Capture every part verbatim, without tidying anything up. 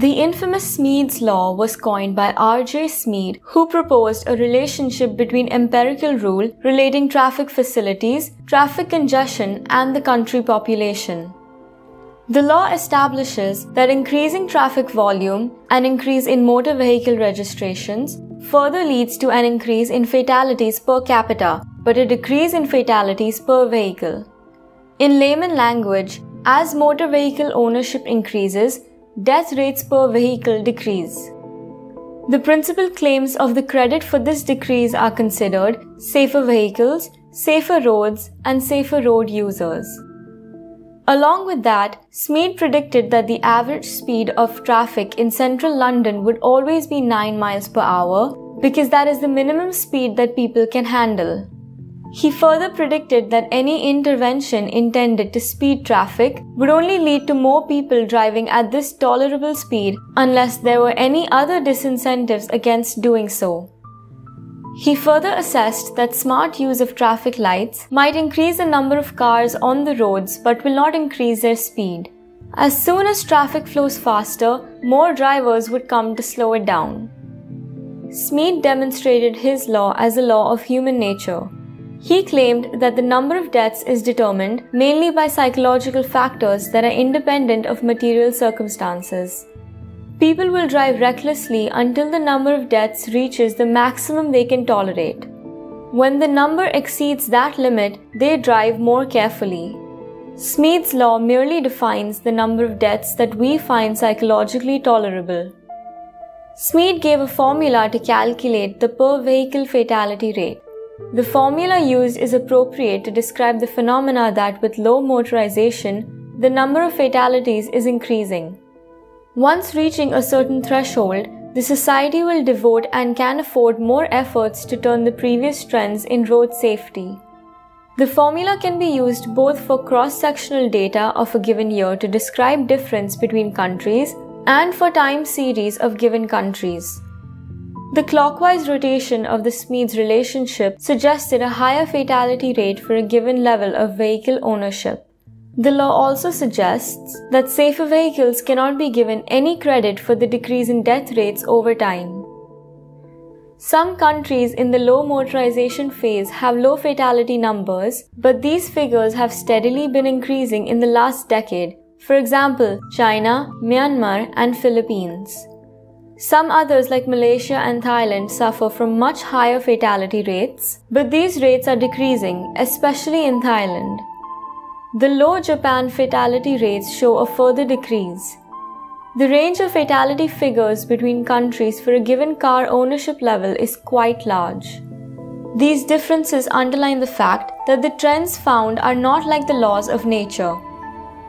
The infamous Smeed's Law was coined by R J Smeed, who proposed a relationship between empirical rule relating traffic facilities, traffic congestion, and the country population. The law establishes that increasing traffic volume, an increase in motor vehicle registrations, further leads to an increase in fatalities per capita, but a decrease in fatalities per vehicle. In layman language, as motor vehicle ownership increases, death rates per vehicle decrease. The principal claims of the credit for this decrease are considered safer vehicles, safer roads, and safer road users. Along with that, Smeed predicted that the average speed of traffic in central London would always be nine miles per hour, because that is the minimum speed that people can handle. He further predicted that any intervention intended to speed traffic would only lead to more people driving at this tolerable speed unless there were any other disincentives against doing so. He further assessed that smart use of traffic lights might increase the number of cars on the roads but will not increase their speed. As soon as traffic flows faster, more drivers would come to slow it down. Smeed demonstrated his law as a law of human nature. He claimed that the number of deaths is determined mainly by psychological factors that are independent of material circumstances. People will drive recklessly until the number of deaths reaches the maximum they can tolerate. When the number exceeds that limit, they drive more carefully. Smeed's law merely defines the number of deaths that we find psychologically tolerable. Smeed gave a formula to calculate the per vehicle fatality rate. The formula used is appropriate to describe the phenomena that with low motorization, the number of fatalities is increasing. Once reaching a certain threshold, the society will devote and can afford more efforts to turn the previous trends in road safety. The formula can be used both for cross-sectional data of a given year to describe difference between countries and for time series of given countries. The clockwise rotation of the Smeed's relationship suggested a higher fatality rate for a given level of vehicle ownership. The law also suggests that safer vehicles cannot be given any credit for the decrease in death rates over time. Some countries in the low motorization phase have low fatality numbers, but these figures have steadily been increasing in the last decade, for example, China, Myanmar, and Philippines. Some others like Malaysia and Thailand suffer from much higher fatality rates, but these rates are decreasing, especially in Thailand. The low Japan fatality rates show a further decrease. The range of fatality figures between countries for a given car ownership level is quite large. These differences underline the fact that the trends found are not like the laws of nature.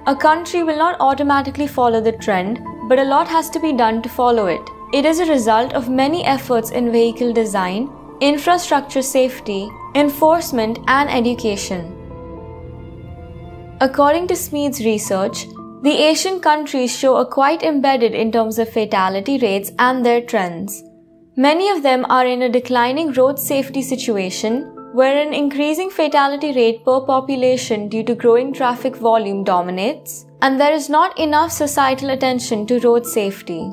A country will not automatically follow the trend, but a lot has to be done to follow it. It is a result of many efforts in vehicle design, infrastructure safety, enforcement, and education. According to Smeed's research, the Asian countries show are quite embedded in terms of fatality rates and their trends. Many of them are in a declining road safety situation, where an increasing fatality rate per population due to growing traffic volume dominates, and there is not enough societal attention to road safety.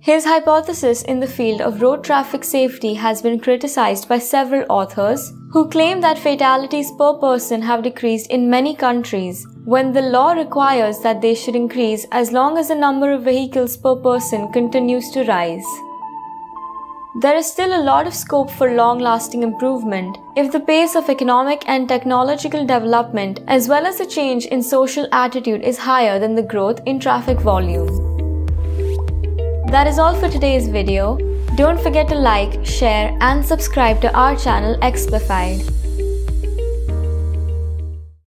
His hypothesis in the field of road traffic safety has been criticized by several authors who claim that fatalities per person have decreased in many countries when the law requires that they should increase as long as the number of vehicles per person continues to rise. There is still a lot of scope for long-lasting improvement if the pace of economic and technological development as well as the change in social attitude is higher than the growth in traffic volume. That is all for today's video. Don't forget to like, share, and subscribe to our channel Explified.